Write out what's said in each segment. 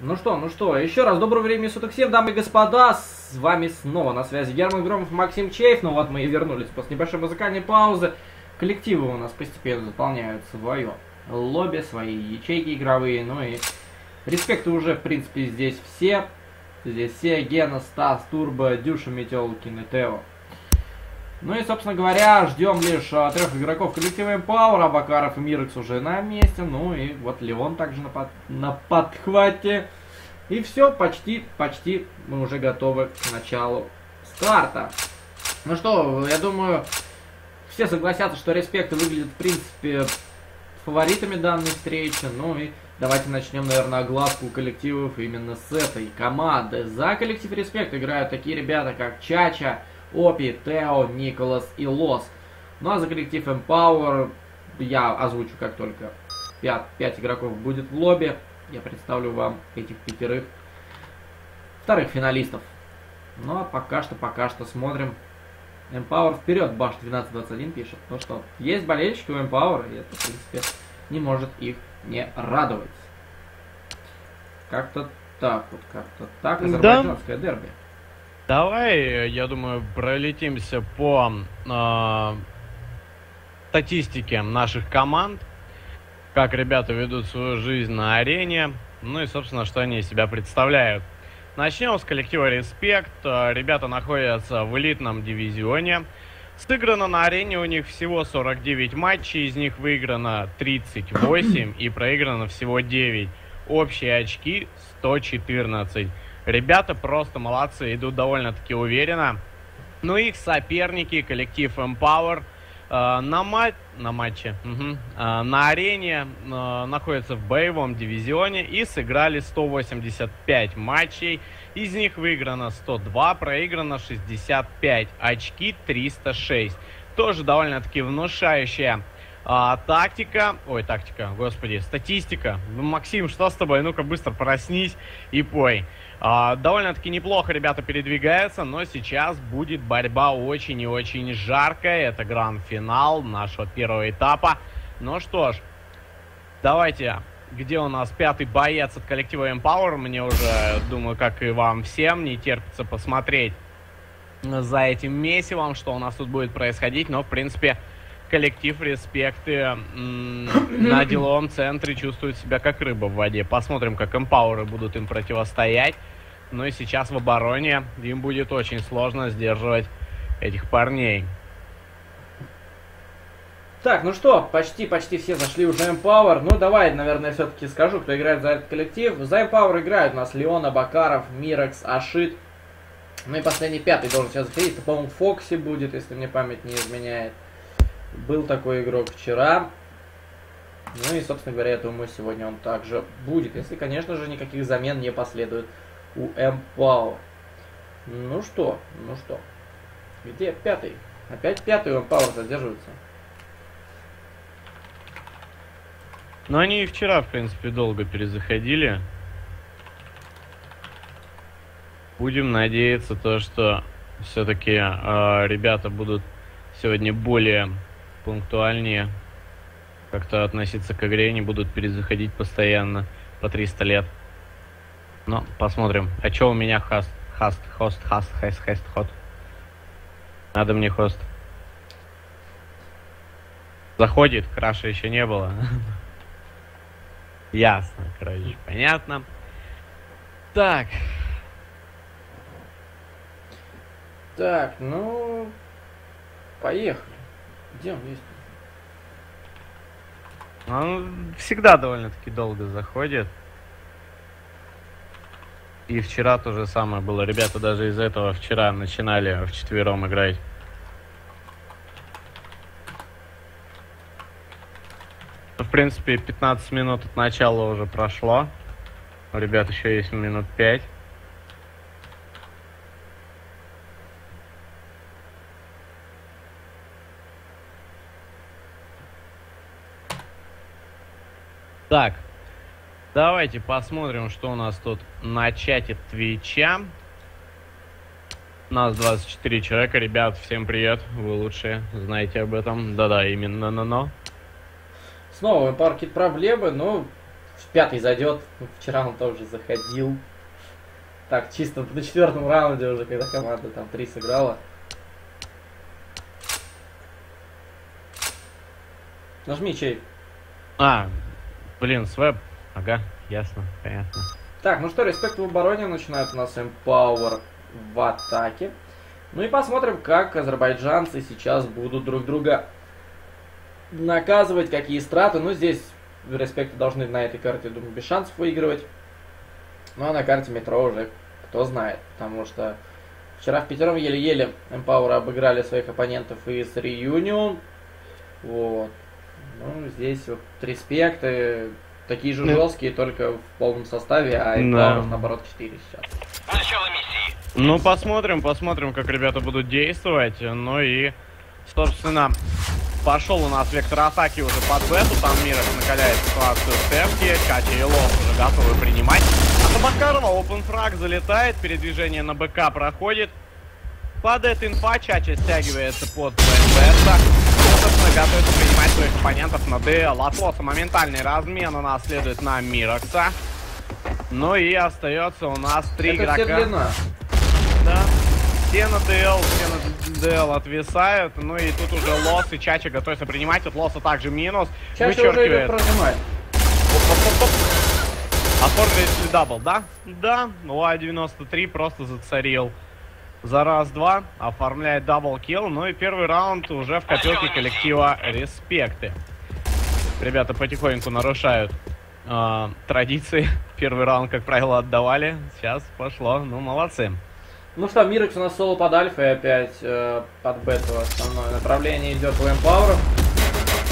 Ну что, еще раз доброго времени суток всем, дамы и господа, с вами снова на связи Герман Громов, Максим Чейф. Ну вот мы и вернулись после небольшой музыкальной паузы. Коллективы у нас постепенно заполняют свое лобби, свои ячейки игровые, ну и респекты уже, в принципе, здесь все. Здесь все: Гена, Стас, Турбо, Дюша, Метелкин и Тео. Ну и, собственно говоря, ждем лишь трех игроков коллектива MPower. Абакаров и Мирекс уже на месте. Ну и вот Леон также на подхвате. И все, почти мы уже готовы к началу старта. Ну что, я думаю, все согласятся, что Респект выглядит, в принципе, фаворитами данной встречи. Ну и давайте начнем, наверное, огласку коллективов именно с этой команды. За коллектив Респект играют такие ребята, как Чача, Опи, Тео, Николас и Лос. Ну а за коллектив MPower я озвучу, как только 5 игроков будет в лобби. Я представлю вам этих вторых финалистов. Ну а пока что смотрим. MPower вперед, Баш 1221 пишет. Ну что, есть болельщики у MPower, и это, в принципе, не может их не радовать. Как-то так вот, как-то так. Азербайджанское дерби. Давай, я думаю, пролетимся по статистике наших команд, как ребята ведут свою жизнь на арене, ну и, собственно, что они из себя представляют. Начнем с коллектива «Респект». Ребята находятся в элитном дивизионе. Сыграно на арене у них всего 49 матчей, из них выиграно 38 и проиграно всего 9. Общие очки 114. Ребята просто молодцы, идут довольно-таки уверенно. Но их соперники, коллектив MPower, на арене находятся в боевом дивизионе и сыграли 185 матчей. Из них выиграно 102, проиграно 65, очки 306. Тоже довольно-таки внушающая статистика. Максим, что с тобой? Ну-ка быстро проснись и пой. Довольно-таки неплохо ребята передвигаются, но сейчас будет борьба очень и очень жаркая. Это гранд-финал нашего первого этапа. Ну что ж, давайте, где у нас пятый боец от коллектива MPower? Мне уже, думаю, как и вам всем, не терпится посмотреть за этим месивом, что у нас тут будет происходить. Но, в принципе, коллектив Респекты на деловом центре чувствует себя как рыба в воде. Посмотрим, как MPower'ы будут им противостоять. Ну и сейчас в обороне им будет очень сложно сдерживать этих парней. Так, ну что, почти все зашли уже MPower. Ну давай, наверное, все-таки скажу, кто играет за этот коллектив. За MPower играют у нас Леон, Абакаров, Мирекс, Ашит. Ну и последний, пятый, должен сейчас заходить. Это, по-моему, Фокси будет, если мне память не изменяет. Был такой игрок вчера. Ну и, собственно говоря, я думаю, сегодня он также будет. Если, конечно же, никаких замен не последует у MPower. Ну что. Где пятый? Опять пятый у MPower задерживается. Ну они и вчера, в принципе, долго перезаходили. Будем надеяться, то, что все-таки ребята будут сегодня более пунктуальнее как-то относиться к игре, не будут перезаходить постоянно по 300 лет. Но посмотрим. А чё у меня хост? Надо мне хост. Заходит, краша еще не было. Ясно, короче, понятно. Так. Так, ну... Поехали. Где он есть? Он всегда довольно-таки долго заходит. И вчера то же самое было. Ребята даже из этого вчера начинали вчетвером играть. В принципе, 15 минут от начала уже прошло. У ребят еще есть минут 5. Так, давайте посмотрим, что у нас тут на чате Твича. У нас 24 человека. Ребят, всем привет. Вы лучше знаете об этом. Да-да, именно. Снова MPower какие-то проблемы, но пятый зайдет. Вчера он тоже заходил. Так, чисто на четвертом раунде уже, когда команда там 3 сыграла. Нажми, Чейф. А, блин, свэп. Ага, ясно, понятно. Так, ну что, Респект в обороне, начинает у нас MPower в атаке. Ну и посмотрим, как азербайджанцы сейчас будут друг друга наказывать, какие страты. Ну, здесь Респекты должны на этой карте, думаю, без шансов выигрывать. Ну, а на карте метро уже кто знает, потому что вчера в пятером еле-еле MPower обыграли своих оппонентов из Реюнион. Вот. Ну, здесь вот Респекты такие же жесткие, только в полном составе, а MPower, наоборот, 4 сейчас. Начало миссии. Ну, посмотрим, как ребята будут действовать. Ну и, собственно, пошел у нас вектор атаки уже под бету. Там Мирекс накаляет ситуацию в тепке. Чача и Лос уже готовы принимать. От Абакарова опенфраг залетает. Передвижение на БК проходит. Падает инфа. Чача стягивается под бета. Готовится принимать своих оппонентов на Д. От Лоса моментальный размен у нас следует на Мирекса. Ну и остается у нас 3 игрока. Да. Все на ДЛ отвисают. Ну и тут уже Лос и Чача готовятся принимать. От Лоса также минус. Чача уже идет прожимать. Оформили дабл, да? Да. Ну а 93 просто зацарил. За раз-два оформляет даблкилл. Ну и первый раунд уже в копилке коллектива Респекты. Ребята потихоньку нарушают традиции. Первый раунд, как правило, отдавали. Сейчас пошло. Ну, молодцы. Ну что, Мирекс у нас соло под альфой. Опять под бету основное направление идет у MPower.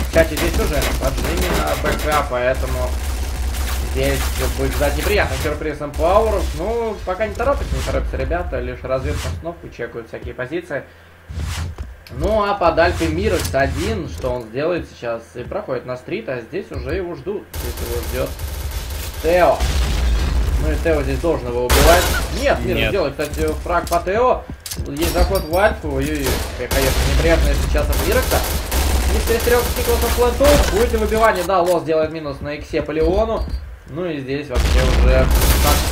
Кстати, здесь уже поджими на БК, поэтому здесь будет сзади приятный сюрприз MPower. Ну, пока не торопятся ребята, лишь разведка обстановку, чекают всякие позиции. Ну, а под альфой Мирекс один, что он сделает сейчас, и проходит на стрит, а здесь уже его ждут. Здесь его ждет Тео. Ну и Тео здесь должен его убивать. Нет, Мирекс делает, кстати, фраг по Тео. Есть заход в альфу, ой-ой-ой, конечно, неприятно сейчас от Мирекса. И перестрелка с Николасом флантов, будет ли выбивание, да, Лос делает минус на иксе по Леону. Ну и здесь вообще уже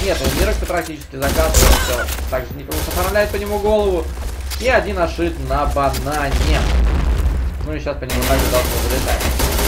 нет, у Мирекса практически закатывается. Также Николас оформляет по нему голову. И один Ашит на банане. Ну и сейчас по нему также должно залетать.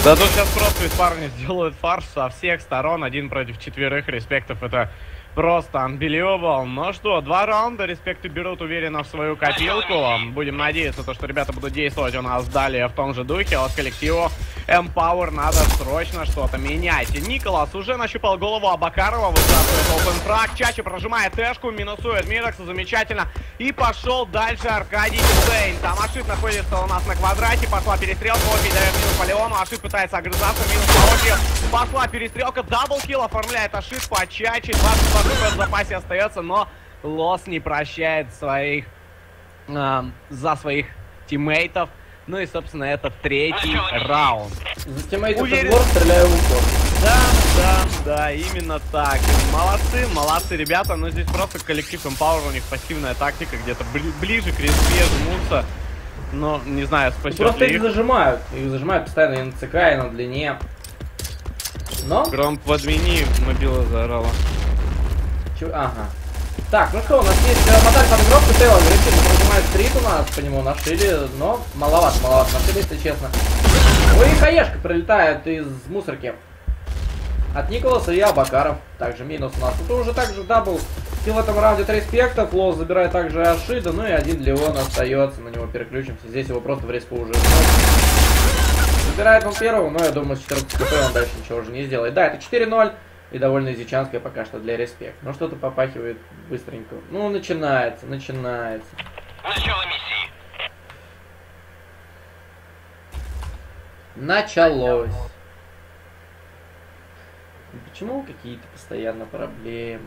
Да тут сейчас просто из парня сделают фарш со всех сторон. 1 против 4 Респектов. Это просто unbelievable. Ну что, 2 раунда. Респекты берут уверенно в свою копилку. Будем надеяться, что ребята будут действовать у нас далее в том же духе. А вот коллективу MPower надо срочно что-то менять. Николас уже нащупал голову Абакарова. Высасывает опенфраг. Чача прожимает тэшку. Минусует Мирекса. Замечательно. И пошел дальше Аркадий Сейн. Там Ашит находится у нас на квадрате. Пошла перестрелка. Опи дает минус по Леону. Ашит пытается огрызаться. Минус по Опи. Пошла перестрелка. Даблкилл оформляет Ашит по Чаче. 22 в запасе остается, но Лос не прощает своих за своих тиммейтов. Ну и, собственно, это 3-й раунд. За тиммейтов уверен... сбор, стреляю в упор. Да, именно так. Молодцы, ребята. Но здесь просто коллектив MPower, у них пассивная тактика, где-то ближе к респе жмутся. Но, не знаю, спасет ли их. Просто их зажимают. Их зажимают постоянно и на ЦК, и на длине. Но... Громп подмени, мобила заорала. Ага. Так, ну что, у нас есть модель подгроб, и Тео агрессивно прожимает стрит у нас, по нему нашили, но маловато нашили, если честно. Ну и хаешка прилетает из мусорки от Николаса и Абакаров, также минус у нас. Тут уже также дабл в этом раунде Респектов, Лос забирает также Ашида, ну и один Леон остается, на него переключимся, здесь его просто в респу уже. Забирает он первого, но я думаю, с 14 кп он дальше ничего уже не сделает. Да, это 4-0. И довольно изичанская пока что для Респект. Но что-то попахивает быстренько. Ну, начинается. Началось. Почему какие-то постоянно проблемы?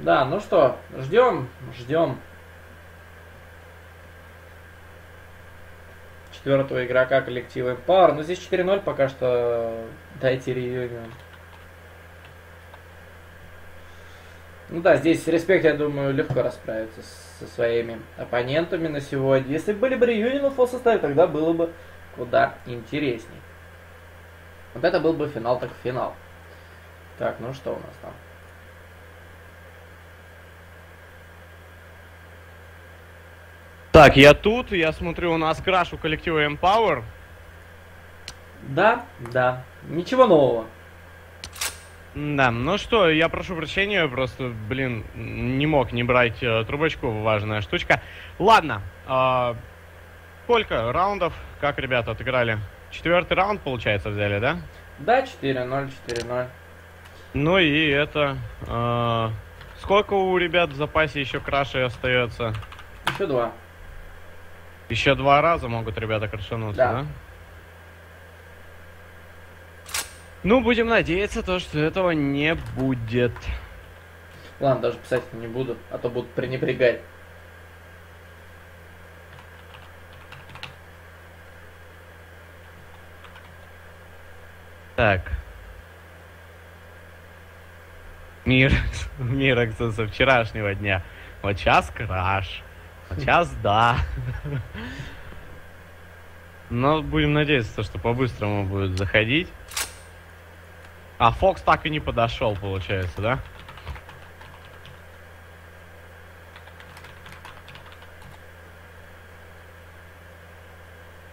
Да, ну что, ждем 4-го игрока коллектива MPower. Но здесь 4-0 пока что. Дайте Реюнион. Ну да, здесь Респект, я думаю, легко расправится со своими оппонентами на сегодня. Если были бы Реюнион в фул составе, тогда было бы куда интересней. Вот это был бы финал, так финал. Так, ну что у нас там? Так, я тут, я смотрю, у нас краш у коллектива MPower. Да, да, ничего нового. Да, ну что, я прошу прощения, просто, блин, не мог не брать трубочку, важная штучка. Ладно, сколько раундов, как ребята отыграли? 4-й раунд, получается, взяли, да? Да, 4-0, 4-0. Ну и это, сколько у ребят в запасе еще крашей остается? Еще два. Еще два раза могут ребята крашануться, да? Ну, будем надеяться, то, что этого не будет. Ладно, даже писать не буду, а то будут пренебрегать. Так. Мирекс со вчерашнего дня. Вот сейчас краш. Вот сейчас да. Но будем надеяться, что по-быстрому будет заходить. А Фокс так и не подошел, получается, да?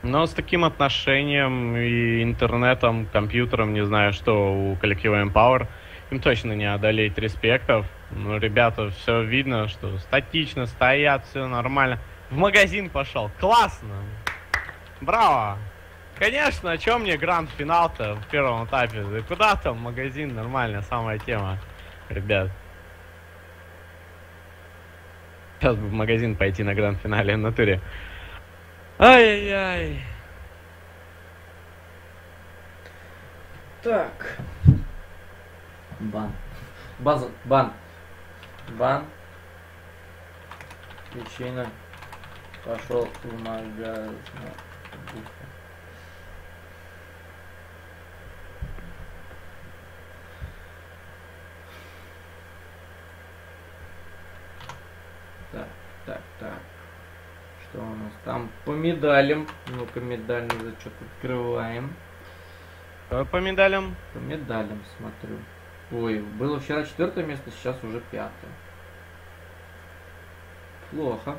Но с таким отношением и интернетом, компьютером, не знаю, что у коллектива MPower, им точно не одолеть Респектов. Ну, ребята, все видно, что статично стоят, все нормально. В магазин пошел. Классно! Браво! Конечно, о чем мне гранд-финал-то в первом этапе? Да куда там магазин, нормально, самая тема, ребят. Сейчас бы в магазин пойти на гранд-финале в натуре. Ай-яй-яй. Так. Бан. База. Бан. Бан. Причина. Пошел в магазин. Так, что у нас там по медалям? Ну-ка, медальный зачет открываем. По медалям? По медалям смотрю. Ой, было вчера 4-е место, сейчас уже 5-е. Плохо.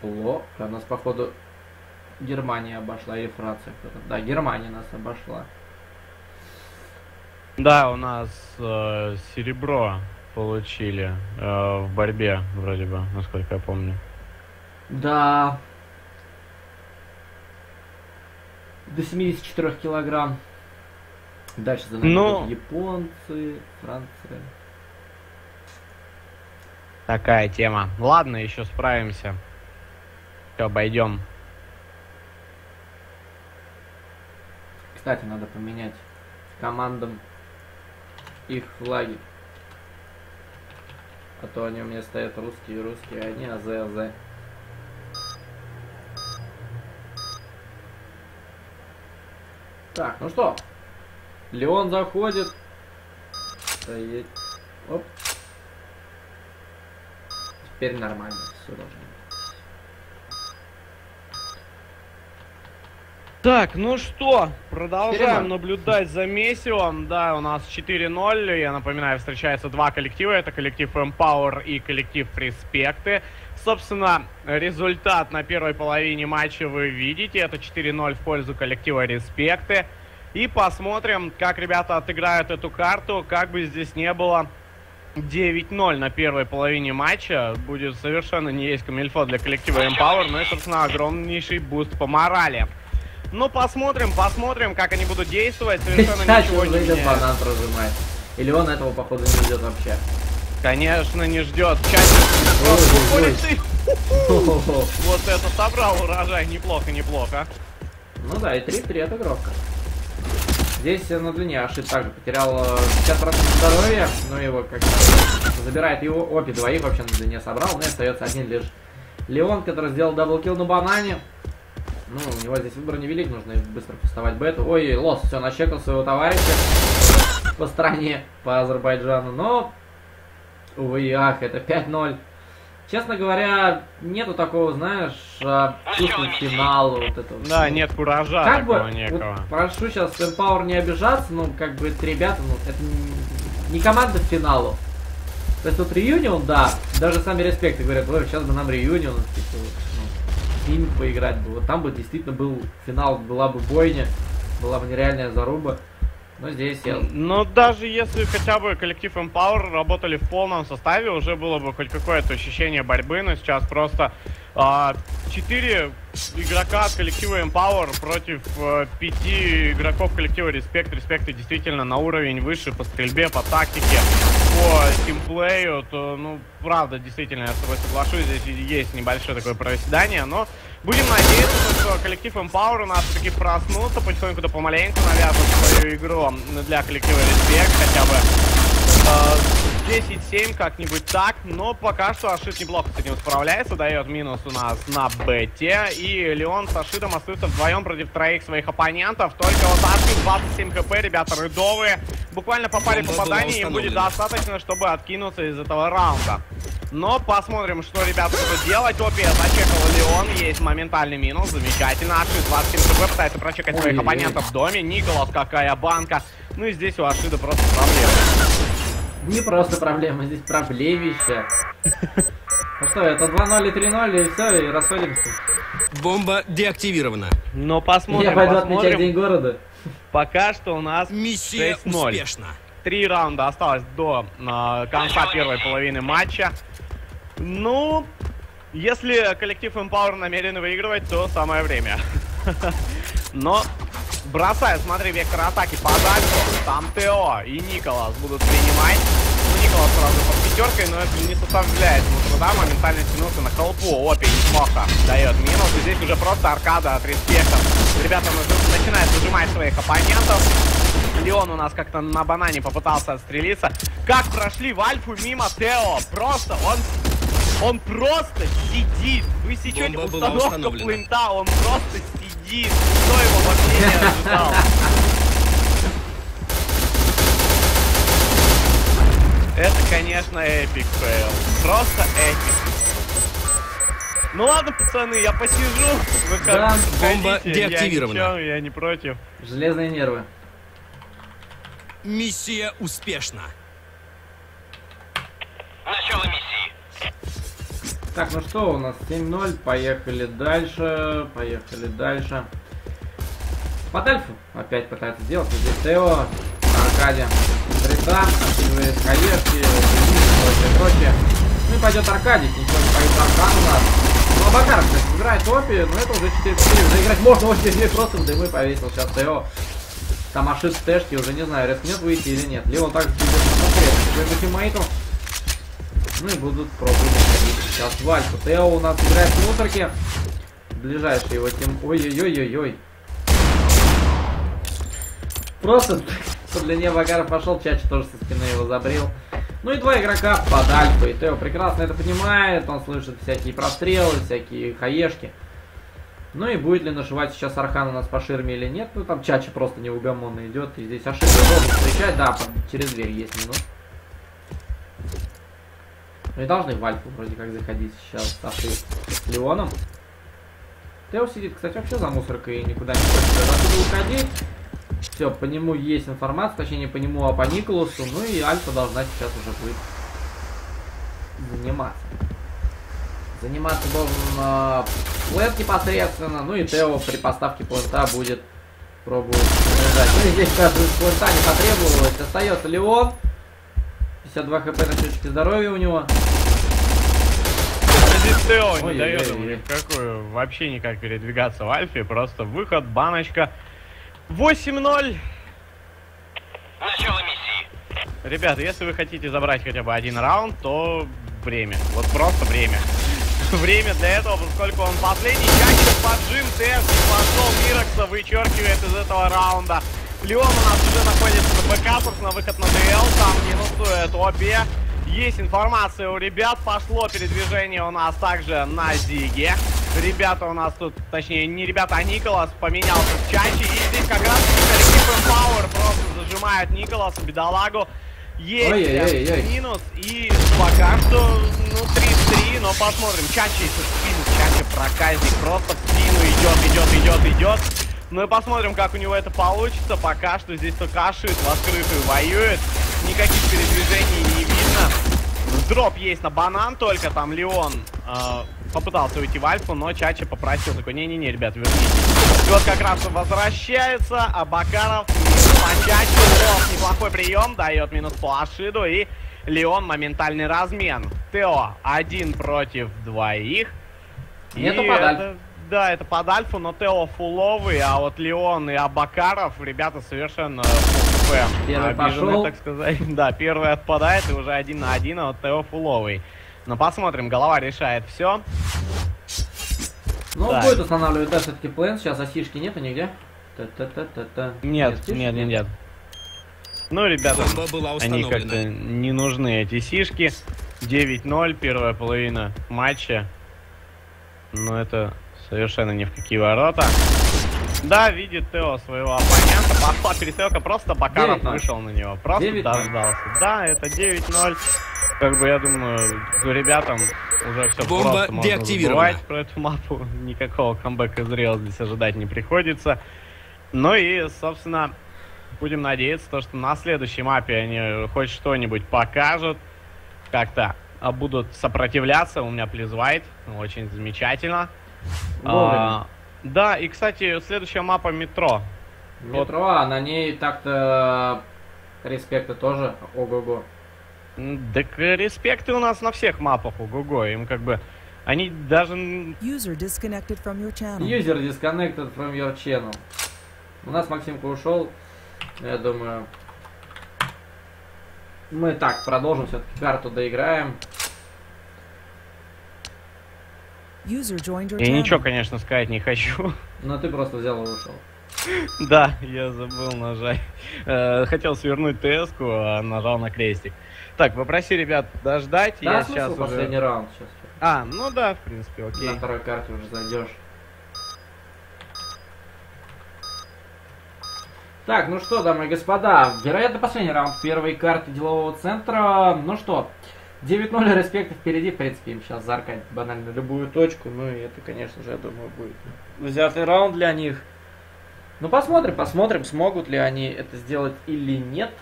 Плохо. А нас, походу, Германия обошла, или Франция кто-то. Да, Германия нас обошла. Да, у нас серебро получили в борьбе, вроде бы, насколько я помню. Да. До 74 килограмм. Дальше за нами идут японцы, Франция. Такая тема. Ладно, еще справимся. Все, обойдем. Кстати, надо поменять командам их флаги. А то они у меня стоят русские, а они АЗ. Так, ну что? Леон заходит. Стоит. Оп. Теперь нормально. Все должно быть. Так, ну что? Продолжаем наблюдать за месивом. Да, у нас 4-0. Я напоминаю, встречаются два коллектива. Это коллектив MPower и коллектив Респекты. Собственно, результат на первой половине матча вы видите. Это 4-0 в пользу коллектива Респекты. И посмотрим, как ребята отыграют эту карту. Как бы здесь не было 9-0 на первой половине матча. Будет совершенно не есть камильфо для коллектива MPower. Ну и, собственно, огромнейший буст по морали. Ну, посмотрим, как они будут действовать. Совершенно ничего не идет. Банан прожимает. Или он этого, походу, не ждет вообще. Конечно, не ждет. Чача. Вот это собрал урожай. Неплохо, неплохо. Ну да, и 3-3 отыгровка. Здесь на длине Ашит также потерял 50% здоровья, но его как-то забирает его Опи, двоих вообще на длине собрал, но и остается один лишь Леон, который сделал даблкил на банане. Ну, у него здесь выбор невелик, нужно быстро поставать бету. Ой, Лос все начекал своего товарища по стране, по Азербайджану, но увы и ах, это 5-0. Честно говоря, нету такого, знаешь, чувства финала вот этого. Да, всего. Нет куража как такого бы, некого. Вот, прошу сейчас MPower не обижаться, но как бы это ребята, ну, это не команда в финалу. То есть тут Реюнион, да, даже сами Респекты говорят, ой, сейчас бы нам Реюнион, ну, с ними поиграть бы. Вот там бы действительно был финал, была бы бойня, была бы нереальная заруба. Но здесь я... Но даже если хотя бы коллектив MPower работали в полном составе, уже было бы хоть какое-то ощущение борьбы, но сейчас просто 4 игрока от коллектива MPower против 5 игроков коллектива Респект. Респекты действительно на уровень выше по стрельбе, по тактике, по тимплею, то, ну, правда, действительно, я с тобой соглашусь, здесь есть небольшое такое проседание, но будем надеяться, что коллектив MPower у нас таки проснутся, потихоньку-то помаленьку навязывают свою игру для коллектива Респект, хотя бы 10-7 как-нибудь так, но пока что Ашит неплохо с этим справляется, дает минус у нас на бете, и Леон с Ашитом остаются вдвоем против троих своих оппонентов, только вот Ашит 27 хп, ребята рыдовые, буквально попали попадание, им будет достаточно, чтобы откинуться из этого раунда. Но посмотрим, что ребята будут делать. Опи зачекал Леон, есть моментальный минус, замечательно. Ашит 27 хп пытается прочекать своих оппонентов в доме. Николас, какая банка. Ну и здесь у Ашида просто проблемы. Не просто проблемы, здесь проблемища. Ну что, это 2-0 и 3-0 и все, и расходимся. Бомба деактивирована. Но посмотрим, я пойду отмечать день города. Пока что у нас 6-0. Успешно. 3 раунда осталось до конца первой половины матча. Ну, если коллектив MPower намерен выигрывать, то самое время. Но бросаю, смотри, вектор атаки подальше. Там Тео и Николас будут принимать. Ну, Николас сразу под пятеркой, но это не составляет ему труда. Моментально тянулся на холпу. Опи неплохо дает минус. И здесь уже просто аркада от Респекта. Ребята начинают выжимать своих оппонентов. Леон у нас как-то на банане попытался отстрелиться. Как прошли в альфу мимо Тео. Просто он просто сидит. Вы сейчас установка плинта, он просто сидит. Кто его вообще не ожидал? Это, конечно, эпик фейл. Просто эпик. Ну ладно, пацаны, я посижу. Вы как бомба деактивирована. Я не против. Железные нервы. Миссия успешна. Начало миссии. Так, ну что, у нас 7-0. Поехали дальше. Поехали дальше. Под альфу опять пытается сделать. Здесь Тео, Аркадия, Брита, отсиливает хаешки, и прочее. Ну и пойдет Аркадий, ничего не пойдет Аркан у нас. Ну, Абакаров, кстати, играет Опи, но это уже 4-4. Уже играть можно, очень здесь просто в дымы повесил сейчас Тео. Там Ашит в тэшке, уже не знаю, рискнет выйти или нет. Леон также будет смотреть своим тиммейтом. Ну и будут пробовать сейчас в альфу. Тео у нас играет в мусорке. Ближайший его тим... Ой-ой-ой-ой-ой. Просто по длине Абакаров пошел, Чача тоже со спины его забрил. Ну и два игрока под альфой. Тео прекрасно это понимает, он слышит всякие прострелы, всякие хаешки. Ну и будет ли нашивать сейчас Архан у нас по ширме или нет. Ну там Чача просто неугомонно идет. И здесь ошибка должен встречать. Да, через дверь есть минус. Ну и должны в альфу вроде как заходить сейчас с Леоном. Тео сидит, кстати, вообще за мусоркой и никуда не хочет уходить. Все, по нему есть информация, точнее не по нему, а по Николасу. Ну и альфа должна сейчас уже будет заниматься. Заниматься должен флэт непосредственно, ну и Тео при поставке плента будет пробовать заряжать. Ну и здесь, кажется, плента не потребовалось. Остается Леон. 52 хп на счетчике здоровья у него. Здесь Тео не дает ему никакую, вообще никак передвигаться в альфе. Просто выход, баночка. 8-0. Начало миссии. Ребята, если вы хотите забрать хотя бы один раунд, то время. Вот просто время. Время для этого, поскольку он последний. Чаще поджим тест пошел. Мирекса вычеркивает из этого раунда. Леон у нас уже находится на бэкапах, на выход на ДЛ. Там минусует Опи. Есть информация у ребят. Пошло передвижение у нас также на Зиге. Ребята у нас тут, точнее не ребята, а Николас поменялся в Чаче. И здесь как раз коллектив MPower просто зажимает Николаса, бедолагу. Есть минус, и пока что, ну, 3-3, но посмотрим. Чача и спину, Чача проказник, просто в спину идет. Ну и посмотрим, как у него это получится. Пока что здесь только Ашит в открытую воюет, никаких передвижений не видно. Дроп есть на банан, только там Леон попытался уйти в альфу, но Чача попросил, такой, не-не-не, ребят, вернитесь. И вот как раз возвращается, Абакаров по Чаче, Лос, неплохой прием, дает минус по Ашиду, и Леон моментальный размен. Тео 1 против 2. Нету под альфу. Да, это под альфу, но Тео фуловый, а вот Леон и Абакаров, ребята, совершенно обижены, так сказать. Да, первый отпадает, и уже 1 на 1, а вот Тео фуловый. Но посмотрим, голова решает все. Ну, да. Будет останавливать, да, все-таки план. Сейчас асишки нету нигде. Нет. Ну, ребята, они как-то не нужны, эти сишки. 9-0, первая половина матча. Но это совершенно ни в какие ворота. Да, видит Тео своего оппонента. Пошла перестрелка, просто Бакаров вышел на него. Просто дождался. Да, это 9-0. Как бы, я думаю, ребятам уже все просто можно забывать про эту мапу. Никакого камбэка зрелого здесь ожидать не приходится. Ну и, собственно, будем надеяться, то, что на следующей мапе они хоть что-нибудь покажут. Как-то будут сопротивляться. У меня плизвайт. Очень замечательно. Да, и, кстати, следующая мапа — метро. Метро, вот. А на ней так-то респекты тоже ого-го. Так респекты у нас на всех мапах ого-го. Им как бы... Они даже... User disconnected from your channel. У нас Максимка ушел. Я думаю... Мы так продолжим, все-таки карту доиграем. Я ничего, конечно, сказать не хочу. Но ты просто взял и ушел. Да, я забыл нажать. Хотел свернуть ТС-ку, а нажал на крестик. Так, попроси ребят дождать. Да, я сейчас уже... последний раунд сейчас. А, ну да, в принципе, окей. На второй карте уже зайдешь. Так, ну что, дамы и господа, вероятно, последний раунд первой карты делового центра. Ну что, 9-0, респекты впереди, в принципе, им сейчас заркать банально любую точку. Ну и это, конечно же, я думаю, будет взятый раунд для них. Ну посмотрим, смогут ли они это сделать или нет.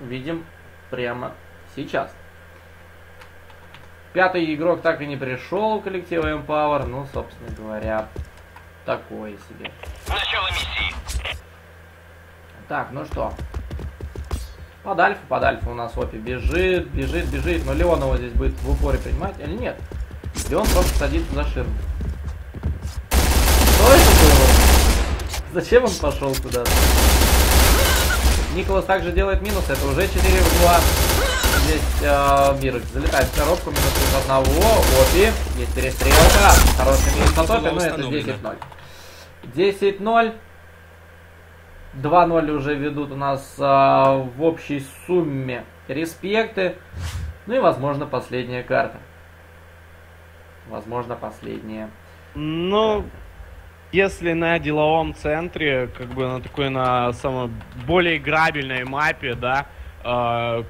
Увидим прямо сейчас. Пятый игрок так и не пришел в коллектив MPower. Ну, собственно говоря, такое себе. Начало миссии. Так, ну что. Под альфу у нас Опи бежит. Но Леон его здесь будет в упоре принимать или нет? Леон просто садится за ширму. Что это было? Зачем он пошел куда-то? Николас также делает минус. Это уже 4 в 2. Здесь Мирекс залетает в коробку. Минус из одного. Опи. Есть перестрелка. Хороший минус от Опи. Но это 10-0. 10-0. 2-0 уже ведут у нас в общей сумме респекты. Ну и, возможно, последняя карта. Ну, если на деловом центре, как бы на такой, на самой более играбельной мапе, да,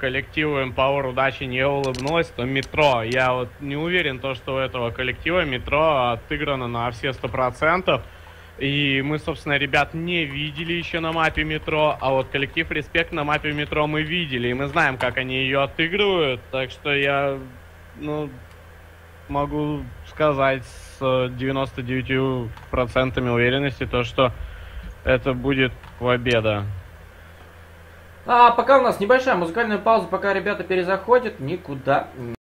коллективу MPower удачи не улыбнулась, то метро. Я вот не уверен, то, что у этого коллектива метро отыграно на все 100%. И мы, собственно, ребят не видели еще на мапе метро, а вот коллектив Респект на мапе метро мы видели, и мы знаем, как они ее отыгрывают, так что я, ну, могу сказать с 99% уверенности то, что это будет победа. А пока у нас небольшая музыкальная пауза, пока ребята перезаходят, никуда не